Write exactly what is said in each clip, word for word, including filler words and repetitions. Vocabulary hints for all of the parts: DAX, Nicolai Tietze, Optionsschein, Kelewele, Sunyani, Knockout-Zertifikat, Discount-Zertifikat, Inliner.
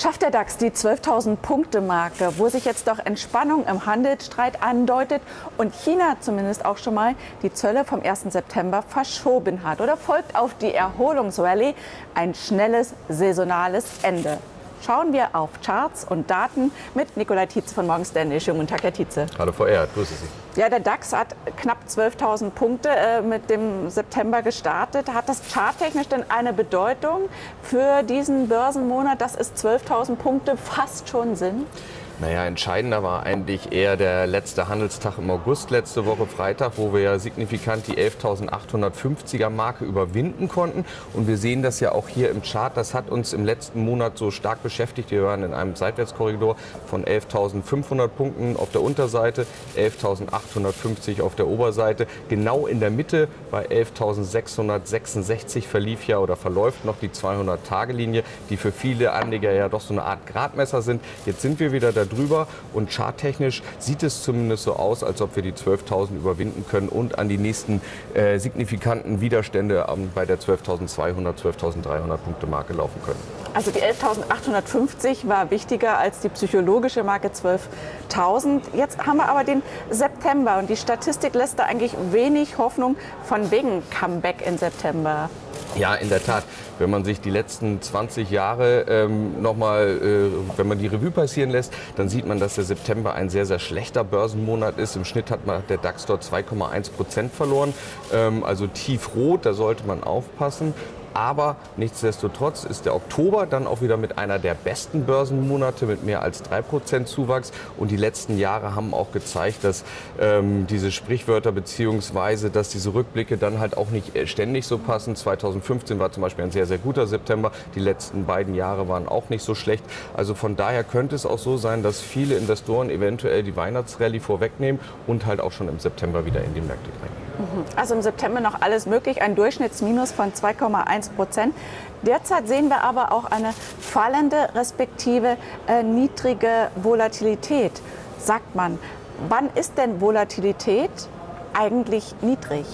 Schafft der DAX die zwölftausend-Punkte-Marke, wo sich jetzt doch Entspannung im Handelsstreit andeutet und China zumindest auch schon mal die Zölle vom ersten September verschoben hat? Oder folgt auf die Erholungsrallye ein schnelles saisonales Ende? Schauen wir auf Charts und Daten mit Nicolai Tietze von Morgan Stanley. Schönen guten Tag, Herr Tietze. Hallo, Frau Erhardt, grüße Sie. Ja, der DAX hat knapp zwölftausend Punkte äh, mit dem September gestartet. Hat das charttechnisch denn eine Bedeutung für diesen Börsenmonat, dass es zwölftausend Punkte fast schon sind? Naja, entscheidender war eigentlich eher der letzte Handelstag im August, letzte Woche Freitag, wo wir ja signifikant die elftausendachthundertfünfziger-Marke überwinden konnten. Und wir sehen das ja auch hier im Chart. Das hat uns im letzten Monat so stark beschäftigt. Wir waren in einem Seitwärtskorridor von elftausendfünfhundert Punkten auf der Unterseite, elftausendachthundertfünfzig auf der Oberseite. Genau in der Mitte bei elftausendsechshundertsechsundsechzig verlief ja oder verläuft noch die zweihundert-Tage-Linie, die für viele Anleger ja doch so eine Art Gradmesser sind. Jetzt sind wir wieder da drüber und charttechnisch sieht es zumindest so aus, als ob wir die zwölftausend überwinden können und an die nächsten äh, signifikanten Widerstände ähm, bei der zwölftausendzweihundert, zwölftausenddreihundert Punkte Marke laufen können. Also die elftausendachthundertfünfzig war wichtiger als die psychologische Marke zwölftausend. Jetzt haben wir aber den September und die Statistik lässt da eigentlich wenig Hoffnung von wegen Comeback im September. Ja, in der Tat. Wenn man sich die letzten zwanzig Jahre ähm, nochmal, äh, wenn man die Revue passieren lässt, dann sieht man, dass der September ein sehr, sehr schlechter Börsenmonat ist. Im Schnitt hat man der DAX dort zwei Komma eins Prozent verloren, ähm, also tiefrot, da sollte man aufpassen. Aber nichtsdestotrotz ist der Oktober dann auch wieder mit einer der besten Börsenmonate mit mehr als drei Prozent Zuwachs. Und die letzten Jahre haben auch gezeigt, dass ähm, diese Sprichwörter bzw. dass diese Rückblicke dann halt auch nicht ständig so passen. zweitausendfünfzehn war zum Beispiel ein sehr, sehr guter September. Die letzten beiden Jahre waren auch nicht so schlecht. Also von daher könnte es auch so sein, dass viele Investoren eventuell die Weihnachtsrallye vorwegnehmen und halt auch schon im September wieder in die Märkte reingehen. Also im September noch alles möglich. Ein Durchschnittsminus von zwei Komma eins Prozent. Derzeit sehen wir aber auch eine fallende respektive äh, niedrige Volatilität, sagt man. Wann ist denn Volatilität eigentlich niedrig?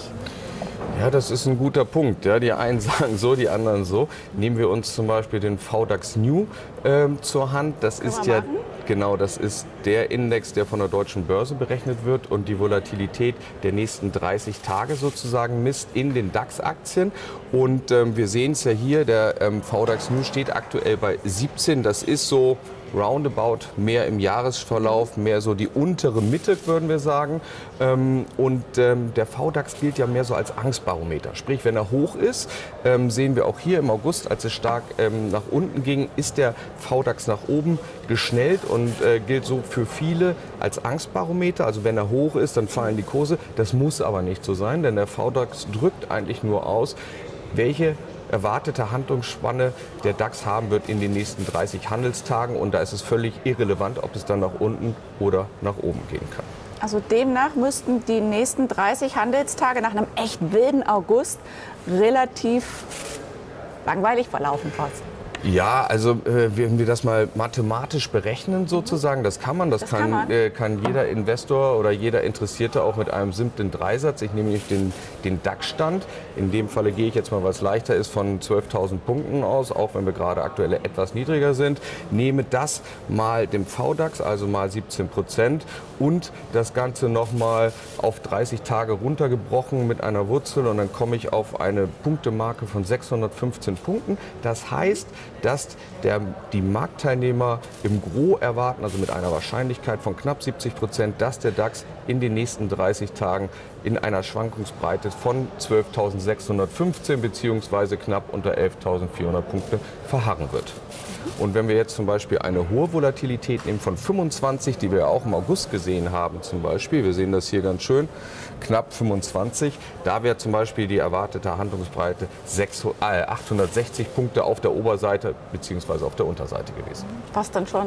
Ja, das ist ein guter Punkt. Ja, die einen sagen so, die anderen so. Nehmen wir uns zum Beispiel den V DAX New ähm, zur Hand. Das ist ja machen? Genau, das ist der Index, der von der deutschen Börse berechnet wird und die Volatilität der nächsten dreißig Tage sozusagen misst in den DAX-Aktien. Und ähm, wir sehen es ja hier, der ähm, V DAX New steht aktuell bei siebzehn. Das ist so roundabout mehr im Jahresverlauf, mehr so die untere Mitte, würden wir sagen. Und der V DAX gilt ja mehr so als Angstbarometer. Sprich, wenn er hoch ist, sehen wir auch hier im August, als es stark nach unten ging, ist der V DAX nach oben geschnellt und gilt so für viele als Angstbarometer. Also wenn er hoch ist, dann fallen die Kurse. Das muss aber nicht so sein, denn der V DAX drückt eigentlich nur aus, welche erwartete Handlungsspanne der DAX haben wird in den nächsten dreißig Handelstagen. Und da ist es völlig irrelevant, ob es dann nach unten oder nach oben gehen kann. Also demnach müssten die nächsten dreißig Handelstage nach einem echt wilden August relativ langweilig verlaufen fast. Ja, also äh, wenn wir das mal mathematisch berechnen sozusagen, das kann man, das, das kann, kann, man. Äh, kann jeder Investor oder jeder Interessierte auch mit einem simplen Dreisatz. Ich nehme nämlich den, den DAX-Stand, in dem Falle gehe ich jetzt mal, was leichter ist, von zwölftausend Punkten aus, auch wenn wir gerade aktuell etwas niedriger sind, nehme das mal dem V DAX, also mal siebzehn Prozent und das Ganze nochmal auf dreißig Tage runtergebrochen mit einer Wurzel und dann komme ich auf eine Punktemarke von sechshundertfünfzehn Punkten. Das heißt, dass der, die Marktteilnehmer im Gros erwarten, also mit einer Wahrscheinlichkeit von knapp siebzig Prozent, dass der DAX in den nächsten dreißig Tagen in einer Schwankungsbreite von zwölftausendsechshundertfünfzehn bzw. knapp unter elftausendvierhundert Punkte verharren wird. Und wenn wir jetzt zum Beispiel eine hohe Volatilität nehmen von fünfundzwanzig, die wir auch im August gesehen haben zum Beispiel, wir sehen das hier ganz schön, knapp fünfundzwanzig, da wäre zum Beispiel die erwartete Handlungsbreite achthundertsechzig Punkte auf der Oberseite bzw. auf der Unterseite gewesen. Was dann schon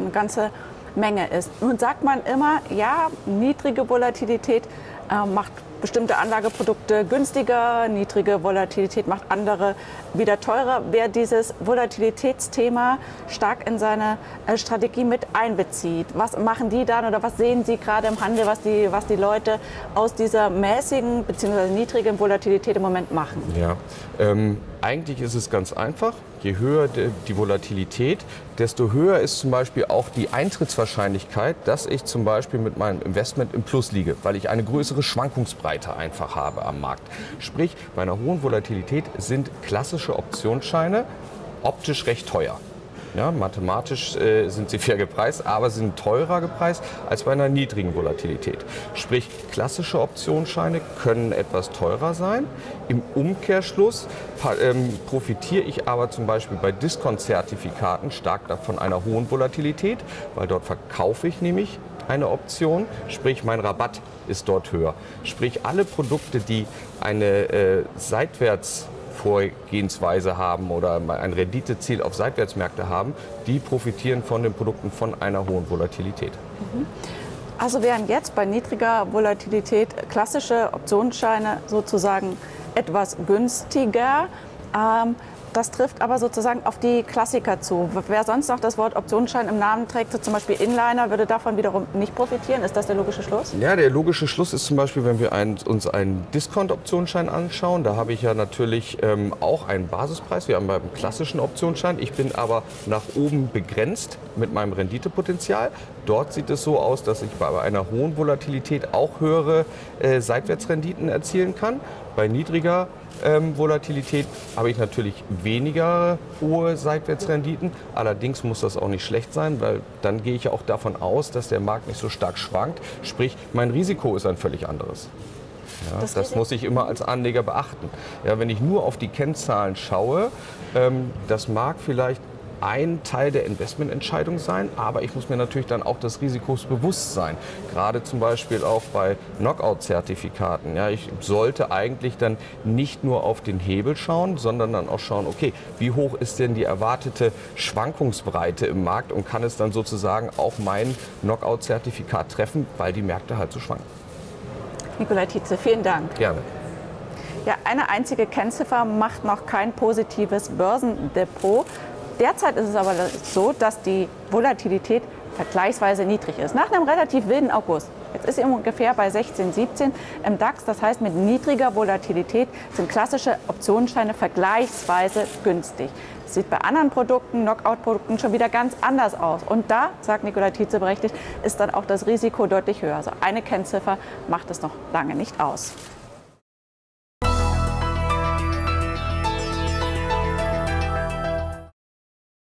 eine ganze Menge ist. Nun sagt man immer, ja, niedrige Volatilität äh, macht bestimmte Anlageprodukte günstiger, niedrige Volatilität macht andere wieder teurer. Wer dieses Volatilitätsthema stark in seine Strategie mit einbezieht, was machen die dann oder was sehen Sie gerade im Handel, was die, was die Leute aus dieser mäßigen bzw. niedrigen Volatilität im Moment machen? Ja, ähm, eigentlich ist es ganz einfach. je höher die Volatilität, desto höher ist zum Beispiel auch die Eintrittswahrscheinlichkeit, dass ich zum Beispiel mit meinem Investment im Plus liege, weil ich eine größere Schwankungsbreite einfach habe am Markt. Sprich, bei einer hohen Volatilität sind klassische Optionsscheine optisch recht teuer. Ja, mathematisch äh, sind sie fair gepreist, aber sind teurer gepreist als bei einer niedrigen Volatilität. Sprich, klassische Optionsscheine können etwas teurer sein. Im Umkehrschluss ähm, profitiere ich aber zum Beispiel bei Discount-Zertifikaten stark davon einer hohen Volatilität, weil dort verkaufe ich nämlich eine Option, sprich mein Rabatt ist dort höher. Sprich, alle Produkte, die eine äh, seitwärts Vorgehensweise haben oder ein Renditeziel auf Seitwärtsmärkte haben, die profitieren von den Produkten von einer hohen Volatilität. Also wären jetzt bei niedriger Volatilität klassische Optionsscheine sozusagen etwas günstiger. Das trifft aber sozusagen auf die Klassiker zu. Wer sonst noch das Wort Optionsschein im Namen trägt, so zum Beispiel Inliner, würde davon wiederum nicht profitieren. Ist das der logische Schluss? Ja, der logische Schluss ist zum Beispiel, wenn wir ein, uns einen Discount-Optionsschein anschauen, da habe ich ja natürlich ähm, auch einen Basispreis. Wir haben beim klassischen Optionsschein. Ich bin aber nach oben begrenzt mit meinem Renditepotenzial. Dort sieht es so aus, dass ich bei einer hohen Volatilität auch höhere äh, Seitwärtsrenditen erzielen kann. Bei niedriger ähm, Volatilität habe ich natürlich weniger hohe Seitwärtsrenditen. Allerdings muss das auch nicht schlecht sein, weil dann gehe ich ja auch davon aus, dass der Markt nicht so stark schwankt. Sprich, mein Risiko ist ein völlig anderes. Ja, das das muss ich immer als Anleger beachten. Ja, wenn ich nur auf die Kennzahlen schaue, ähm, das mag vielleicht ein Teil der Investmententscheidung sein, aber ich muss mir natürlich dann auch des Risikos bewusst sein. Gerade zum Beispiel auch bei Knockout-Zertifikaten. Ja, ich sollte eigentlich dann nicht nur auf den Hebel schauen, sondern dann auch schauen, okay, wie hoch ist denn die erwartete Schwankungsbreite im Markt und kann es dann sozusagen auch mein Knockout-Zertifikat treffen, weil die Märkte halt so schwanken. Nicolai Tietze, vielen Dank. Gerne. Ja, eine einzige Kennziffer macht noch kein positives Börsendepot. Derzeit ist es aber so, dass die Volatilität vergleichsweise niedrig ist. Nach einem relativ wilden August. Jetzt ist sie ungefähr bei sechzehn, siebzehn im DAX. Das heißt, mit niedriger Volatilität sind klassische Optionsscheine vergleichsweise günstig. Das sieht bei anderen Produkten, Knockout-Produkten, schon wieder ganz anders aus. Und da, sagt Nicolai Tietze berechtigt, ist dann auch das Risiko deutlich höher. Also eine Kennziffer macht es noch lange nicht aus.